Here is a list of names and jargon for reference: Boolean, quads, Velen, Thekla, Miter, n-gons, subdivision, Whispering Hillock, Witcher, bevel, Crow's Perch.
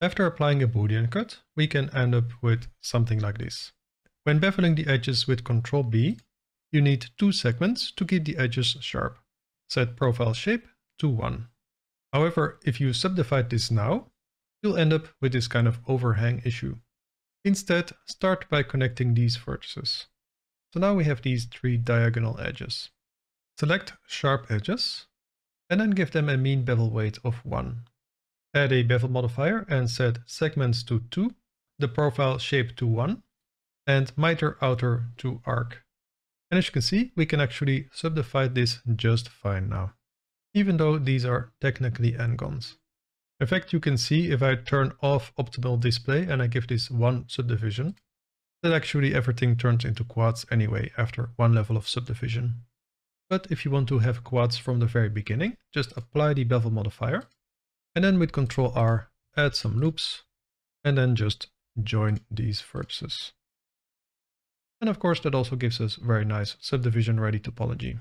After applying a Boolean cut, we can end up with something like this. When beveling the edges with Ctrl B, you need two segments to keep the edges sharp. Set profile shape to 1. However, if you subdivide this now, you'll end up with this kind of overhang issue. Instead, start by connecting these vertices. So now we have these three diagonal edges. Select sharp edges, and then give them a mean bevel weight of 1. Add a bevel modifier and set segments to 2, the profile shape to 1, and miter outer to arc. And as you can see, we can actually subdivide this just fine now, even though these are technically n-gons. In fact, you can see if I turn off optimal display and I give this 1 subdivision, that actually everything turns into quads anyway after 1 level of subdivision. But if you want to have quads from the very beginning, just apply the bevel modifier, and then with Ctrl R, add some loops, and then just join these vertices. And of course, that also gives us very nice subdivision-ready topology.